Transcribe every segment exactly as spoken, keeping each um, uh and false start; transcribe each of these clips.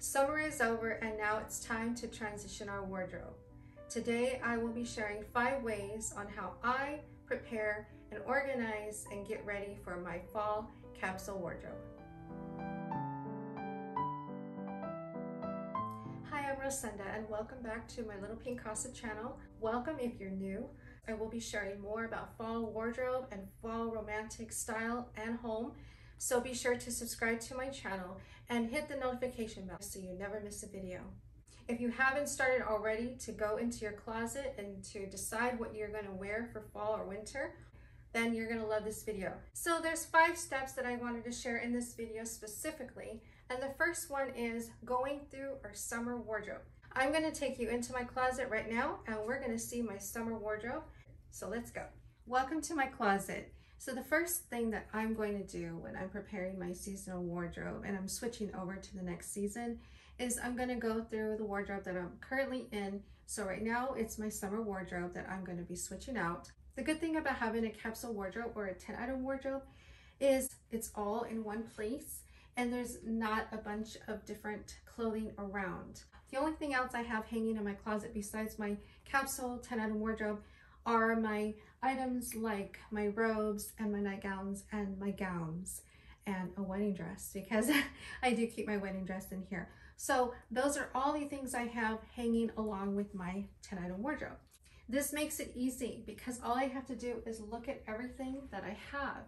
Summer is over and now it's time to transition our wardrobe. Today I will be sharing five ways on how I prepare and organize and get ready for my fall capsule wardrobe. Hi, I'm Rosenda and welcome back to my Little Pink Casa channel. Welcome if you're new. I will be sharing more about fall wardrobe and fall romantic style and home. So be sure to subscribe to my channel and hit the notification bell so you never miss a video. If you haven't started already to go into your closet and to decide what you're gonna wear for fall or winter, then you're gonna love this video. So there's five steps that I wanted to share in this video specifically. And the first one is going through our summer wardrobe. I'm gonna take you into my closet right now and we're gonna see my summer wardrobe. So let's go. Welcome to my closet. So the first thing that I'm going to do when I'm preparing my seasonal wardrobe and I'm switching over to the next season is I'm going to go through the wardrobe that I'm currently in. So right now it's my summer wardrobe that I'm going to be switching out. The good thing about having a capsule wardrobe or a ten item wardrobe is it's all in one place and there's not a bunch of different clothing around. The only thing else I have hanging in my closet besides my capsule ten item wardrobe are my items like my robes and my nightgowns and my gowns and a wedding dress, because I do keep my wedding dress in here. So those are all the things I have hanging along with my ten item wardrobe. This makes it easy because all I have to do is look at everything that I have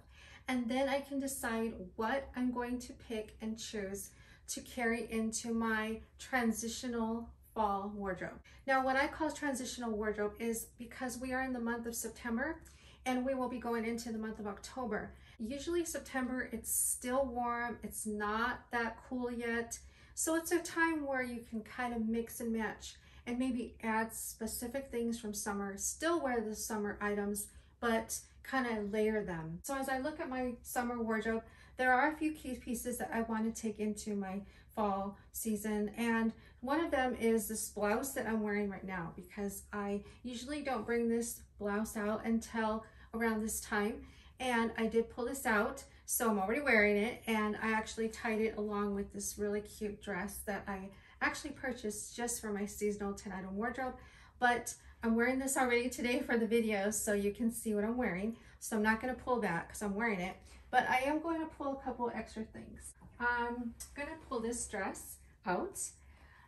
and then I can decide what I'm going to pick and choose to carry into my transitional fall wardrobe. Now, what I call transitional wardrobe is because we are in the month of September and we will be going into the month of October. Usually September, it's still warm. It's not that cool yet. So it's a time where you can kind of mix and match and maybe add specific things from summer, still wear the summer items, but kind of layer them. So as I look at my summer wardrobe, there are a few key pieces that I want to take into my fall season, and one of them is this blouse that I'm wearing right now, because I usually don't bring this blouse out until around this time, and I did pull this out, so I'm already wearing it, and I actually tied it along with this really cute dress that I actually purchased just for my seasonal ten item wardrobe. But I'm wearing this already today for the video, so you can see what I'm wearing. So I'm not gonna pull that because I'm wearing it, but I am going to pull a couple extra things. I'm gonna pull this dress out,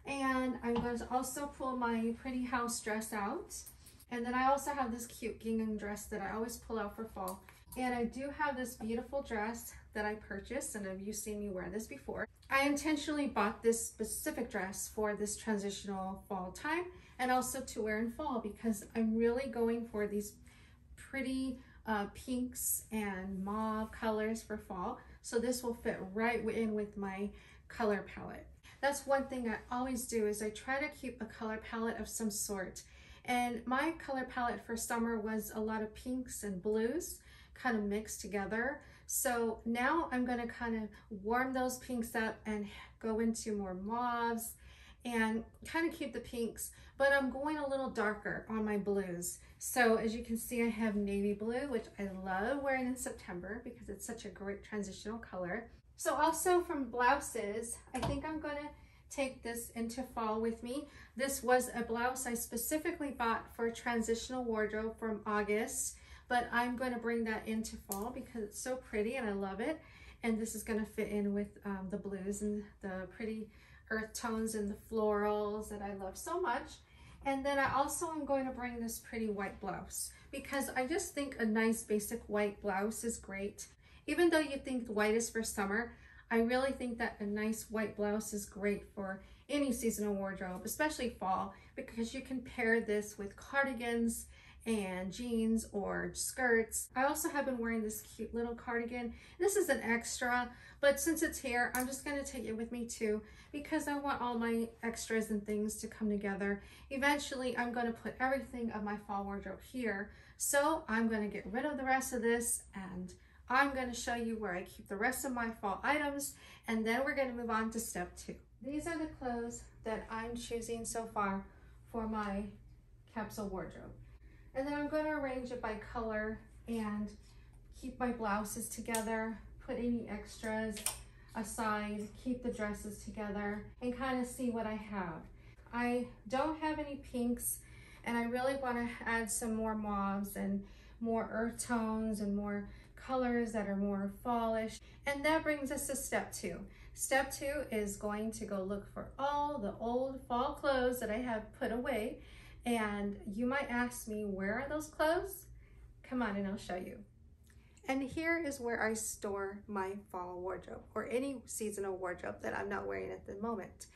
and I'm going to also pull my pretty house dress out. And then I also have this cute gingham dress that I always pull out for fall. And I do have this beautiful dress that I purchased, and have you seen me wear this before? I intentionally bought this specific dress for this transitional fall time and also to wear in fall, because I'm really going for these pretty uh, pinks and mauve colors for fall. So this will fit right in with my color palette. That's one thing I always do, is I try to keep a color palette of some sort. And my color palette for summer was a lot of pinks and blues kind of mixed together. So now I'm gonna kind of warm those pinks up and go into more mauves and kind of keep the pinks, but I'm going a little darker on my blues. So as you can see, I have navy blue, which I love wearing in September because it's such a great transitional color. So also from blouses, I think I'm gonna take this into fall with me. This was a blouse I specifically bought for a transitional wardrobe from August, but I'm going to bring that into fall because it's so pretty and I love it. And this is going to fit in with um, the blues and the pretty earth tones and the florals that I love so much. And then I also am going to bring this pretty white blouse, because I just think a nice basic white blouse is great. Even though you think white is for summer, I really think that a nice white blouse is great for any seasonal wardrobe, especially fall, because you can pair this with cardigans and jeans or skirts. I also have been wearing this cute little cardigan. This is an extra, but since it's here, I'm just gonna take it with me too, because I want all my extras and things to come together. Eventually, I'm gonna put everything of my fall wardrobe here. So I'm gonna get rid of the rest of this, and I'm gonna show you where I keep the rest of my fall items, and then we're gonna move on to step two. These are the clothes that I'm choosing so far for my capsule wardrobe. And then I'm going to arrange it by color and keep my blouses together, put any extras. aside, keep the dresses together, and kind of see what I have. I don't have any pinks, and I really want to add some more mauves and more earth tones and more colors that are more fallish. And that brings us to step two. Step two is going to go look for all the old fall clothes that I have put away. And you might ask me, where are those clothes? Come on and I'll show you. And here is where I store my fall wardrobe, or any seasonal wardrobe that I'm not wearing at the moment.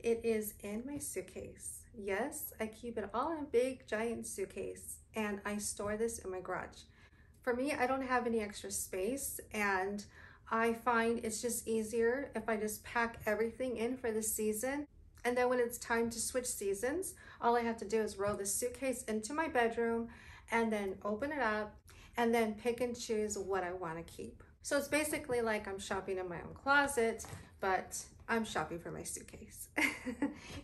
It is in my suitcase. Yes, I keep it all in a big giant suitcase, and I store this in my garage. For me, I don't have any extra space, and I find it's just easier if I just pack everything in for the season. And then when it's time to switch seasons, all I have to do is roll the suitcase into my bedroom and then open it up and then pick and choose what I want to keep. So it's basically like I'm shopping in my own closet, but I'm shopping for my suitcase,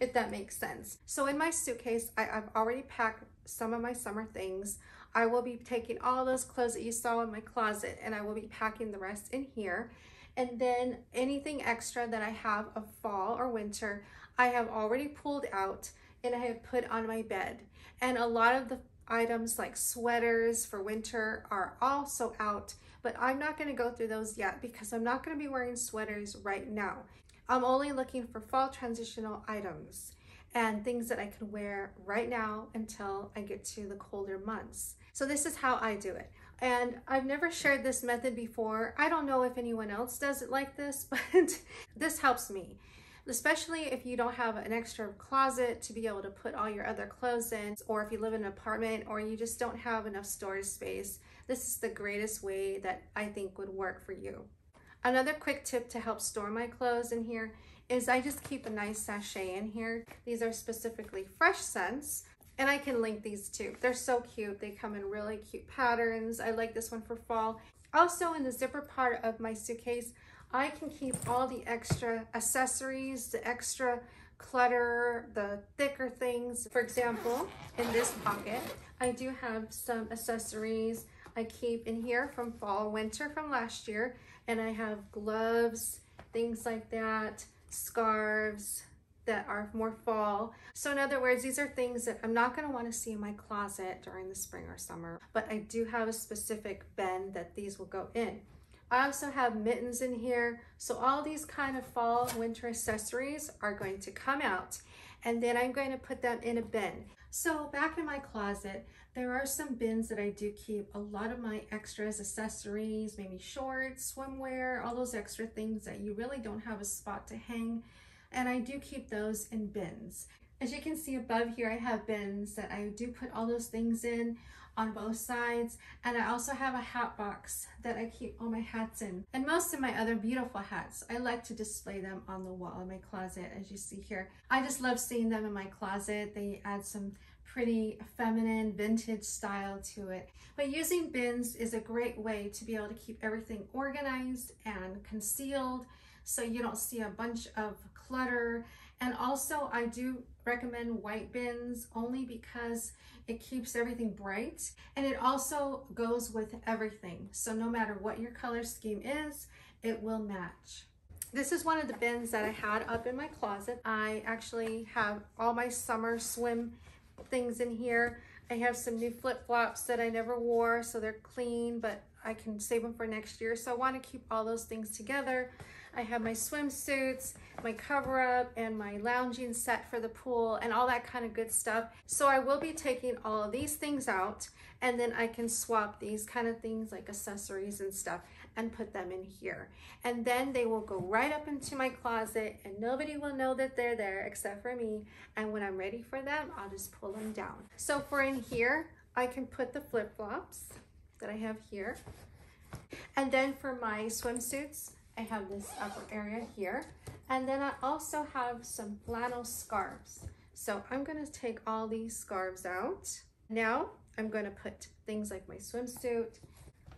if that makes sense. So in my suitcase, I, I've already packed some of my summer things. I will be taking all those clothes that you saw in my closet, and I will be packing the rest in here. And then anything extra that I have of fall or winter, I have already pulled out and I have put on my bed. And a lot of the items like sweaters for winter are also out, but I'm not going to go through those yet because I'm not going to be wearing sweaters right now. I'm only looking for fall transitional items and things that I can wear right now until I get to the colder months. So this is how I do it. And I've never shared this method before. I don't know if anyone else does it like this, but this helps me. Especially if you don't have an extra closet to be able to put all your other clothes in, or if you live in an apartment or you just don't have enough storage space, this is the greatest way that I think would work for you. Another quick tip to help store my clothes in here is I just keep a nice sachet in here. These are specifically Fresh Scents, and I can link these too. They're so cute. They come in really cute patterns. I like this one for fall. Also in the zipper part of my suitcase, I can keep all the extra accessories, the extra clutter, the thicker things. For example, in this pocket, I do have some accessories I keep in here from fall, winter from last year, and I have gloves, things like that, scarves that are more fall. So in other words, these are things that I'm not going to want to see in my closet during the spring or summer, but I do have a specific bin that these will go in. I also have mittens in here. So all these kind of fall, winter accessories are going to come out, and then I'm going to put them in a bin. So back in my closet, there are some bins that I do keep a lot of my extras, accessories, maybe shorts, swimwear, all those extra things that you really don't have a spot to hang. And I do keep those in bins. As you can see above here, I have bins that I do put all those things in on both sides, and I also have a hat box that I keep all my hats in, and most of my other beautiful hats. I like to display them on the wall in my closet, as you see here. I just love seeing them in my closet. They add some pretty feminine vintage style to it. But using bins is a great way to be able to keep everything organized and concealed, so you don't see a bunch of clutter. And also I do recommend white bins only because it keeps everything bright, and it also goes with everything. So no matter what your color scheme is, it will match. This is one of the bins that I had up in my closet. I actually have all my summer swim things in here. I have some new flip-flops that I never wore, so they're clean, but I can save them for next year. So I want to keep all those things together. I have my swimsuits, my cover-up, and my lounging set for the pool, and all that kind of good stuff. So I will be taking all of these things out, and then I can swap these kind of things like accessories and stuff and put them in here. And then they will go right up into my closet, and nobody will know that they're there except for me. And when I'm ready for them, I'll just pull them down. So for in here, I can put the flip-flops that I have here. And then for my swimsuits, I have this upper area here, and then I also have some flannel scarves. So I'm going to take all these scarves out. Now I'm going to put things like my swimsuit.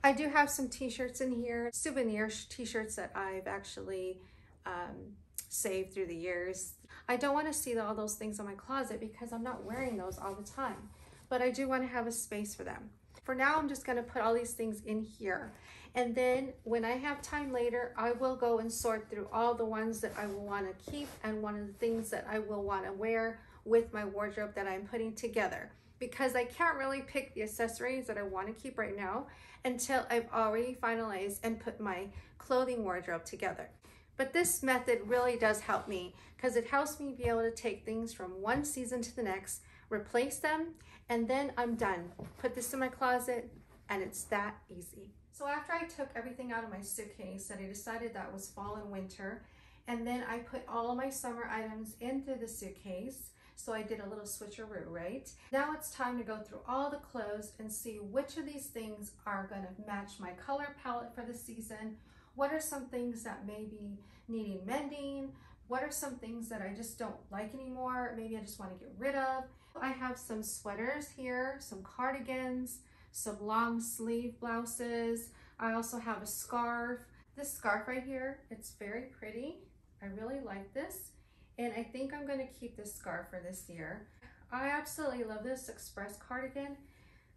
I do have some t-shirts in here, souvenir t-shirts that I've actually um, saved through the years. I don't want to see all those things in my closet because I'm not wearing those all the time, but I do want to have a space for them. For now, I'm just gonna put all these things in here. And then when I have time later, I will go and sort through all the ones that I will wanna keep and one of the things that I will wanna wear with my wardrobe that I'm putting together, because I can't really pick the accessories that I wanna keep right now until I've already finalized and put my clothing wardrobe together. But this method really does help me because it helps me be able to take things from one season to the next, replace them, and then I'm done. Put this in my closet, and it's that easy. So after I took everything out of my suitcase that I decided that was fall and winter, and then I put all my summer items into the suitcase, so I did a little switcheroo, right? Now it's time to go through all the clothes and see which of these things are gonna match my color palette for the season. What are some things that may be needing mending? What are some things that I just don't like anymore? Maybe I just want to get rid of. I have some sweaters here, some cardigans, some long sleeve blouses. I also have a scarf. This scarf right here, it's very pretty. I really like this. And I think I'm going to keep this scarf for this year. I absolutely love this Express cardigan.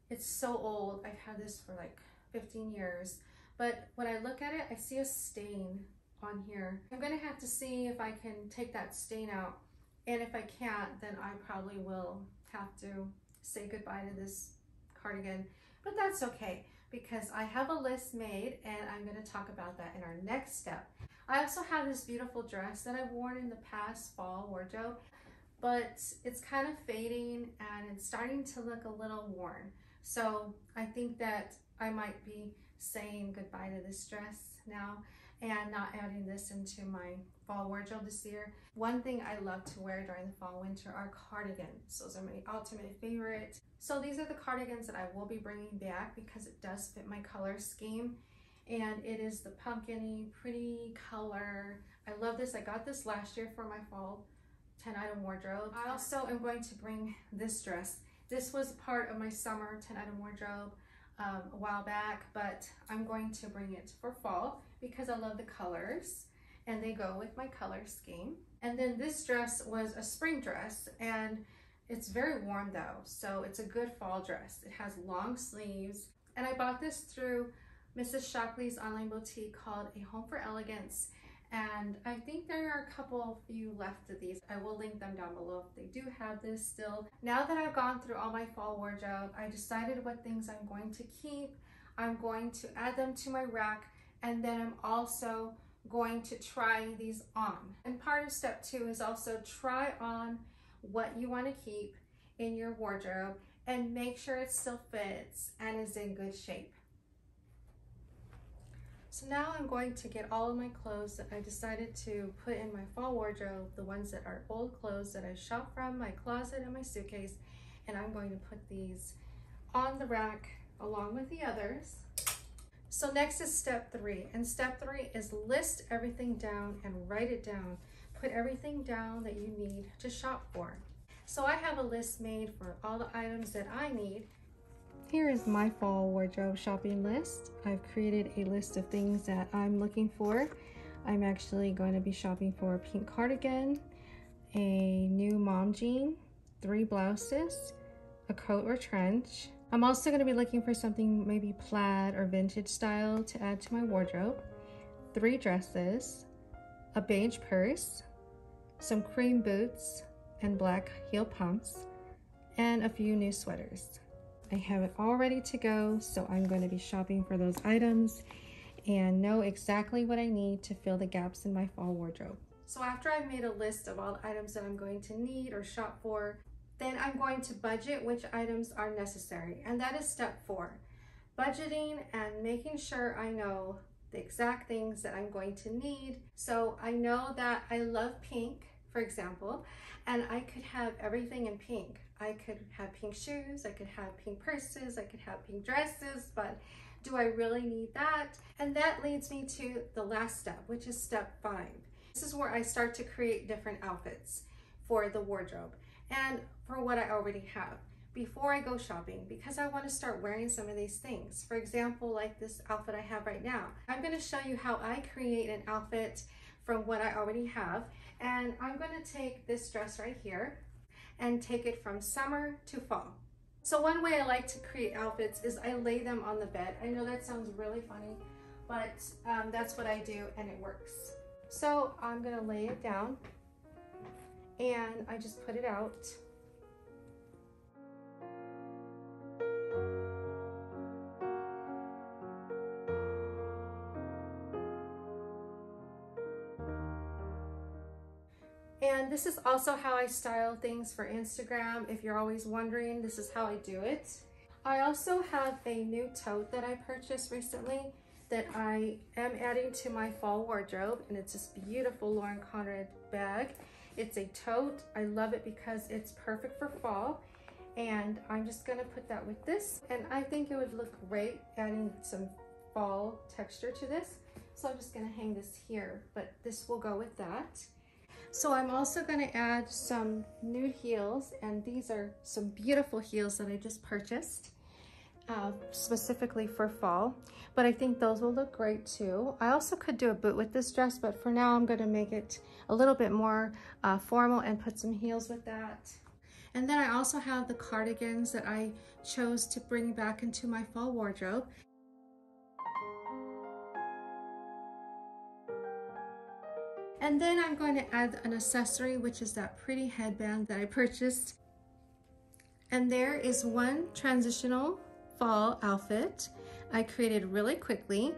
It's so old. I've had this for like fifteen years. But when I look at it, I see a stain on here. I'm gonna have to see if I can take that stain out. And if I can't, then I probably will have to say goodbye to this cardigan. But that's okay, because I have a list made and I'm gonna talk about that in our next step. I also have this beautiful dress that I've worn in the past fall wardrobe, but it's kind of fading and it's starting to look a little worn. So I think that I might be saying goodbye to this dress now and not adding this into my fall wardrobe this year. One thing I love to wear during the fall winter are cardigans. Those are my ultimate favorite. So these are the cardigans that I will be bringing back because it does fit my color scheme, and it is the pumpkin-y pretty color. I love this. I got this last year for my fall ten item wardrobe. I also am going to bring this dress. This was part of my summer ten item wardrobe Um, a while back, but I'm going to bring it for fall because I love the colors and they go with my color scheme. And then this dress was a spring dress, and it's very warm though, so it's a good fall dress. It has long sleeves, and I bought this through Missus Shockley's online boutique called A Home for Elegance, and I think there are a couple few left of these. I will link them down below if they do have this still. Now that I've gone through all my fall wardrobe, I decided what things I'm going to keep. I'm going to add them to my rack, and then I'm also going to try these on. And part of step two is also try on what you want to keep in your wardrobe and make sure it still fits and is in good shape. So now I'm going to get all of my clothes that I decided to put in my fall wardrobe, the ones that are old clothes that I shop from my closet and my suitcase, and I'm going to put these on the rack along with the others. So next is step three, and step three is list everything down and write it down. Put everything down that you need to shop for. So I have a list made for all the items that I need. Here is my fall wardrobe shopping list. I've created a list of things that I'm looking for. I'm actually going to be shopping for a pink cardigan, a new mom jean, three blouses, a coat or trench. I'm also going to be looking for something maybe plaid or vintage style to add to my wardrobe, three dresses, a beige purse, some cream boots and black heel pumps, and a few new sweaters. I have it all ready to go, so I'm going to be shopping for those items and know exactly what I need to fill the gaps in my fall wardrobe. So after I've made a list of all the items that I'm going to need or shop for, then I'm going to budget which items are necessary, and that is step four. Budgeting and making sure I know the exact things that I'm going to need. So I know that I love pink, for example, and I could have everything in pink. I could have pink shoes, I could have pink purses, I could have pink dresses, but do I really need that? And that leads me to the last step, which is step five. This is where I start to create different outfits for the wardrobe and for what I already have before I go shopping, because I want to start wearing some of these things. For example, like this outfit I have right now. I'm going to show you how I create an outfit from what I already have, and I'm going to take this dress right here and take it from summer to fall. So one way I like to create outfits is I lay them on the bed. I know that sounds really funny, but um, that's what I do and it works. So I'm gonna lay it down and I just put it out. And this is also how I style things for Instagram. If you're always wondering, this is how I do it. I also have a new tote that I purchased recently that I am adding to my fall wardrobe, and it's this beautiful Lauren Conrad bag. It's a tote. I love it because it's perfect for fall, and I'm just gonna put that with this, and I think it would look great adding some fall texture to this. So I'm just gonna hang this here, but this will go with that. So I'm also gonna add some nude heels, and these are some beautiful heels that I just purchased uh, specifically for fall, but I think those will look great too. I also could do a boot with this dress, but for now I'm gonna make it a little bit more uh, formal and put some heels with that. And then I also have the cardigans that I chose to bring back into my fall wardrobe. And then I'm going to add an accessory, which is that pretty headband that I purchased. And there is one transitional fall outfit I created really quickly,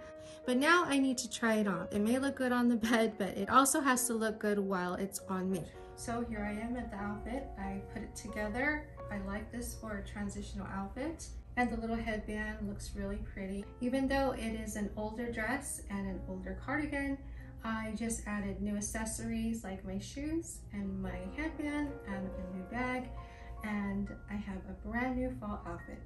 but now I need to try it on. It may look good on the bed, but it also has to look good while it's on me. So here I am at the outfit. I put it together. I like this for a transitional outfit. And the little headband looks really pretty. Even though it is an older dress and an older cardigan, I just added new accessories like my shoes and my headband and a new bag, and I have a brand new fall outfit.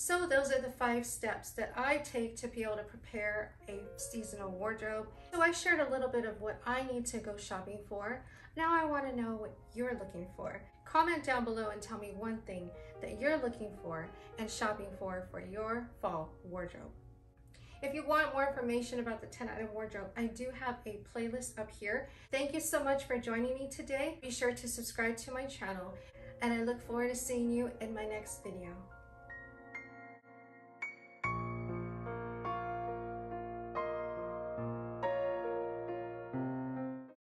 So those are the five steps that I take to be able to prepare a seasonal wardrobe. So I shared a little bit of what I need to go shopping for. Now I want to know what you're looking for. Comment down below and tell me one thing that you're looking for and shopping for for your fall wardrobe. If you want more information about the ten item wardrobe, I do have a playlist up here. Thank you so much for joining me today. Be sure to subscribe to my channel, and I look forward to seeing you in my next video.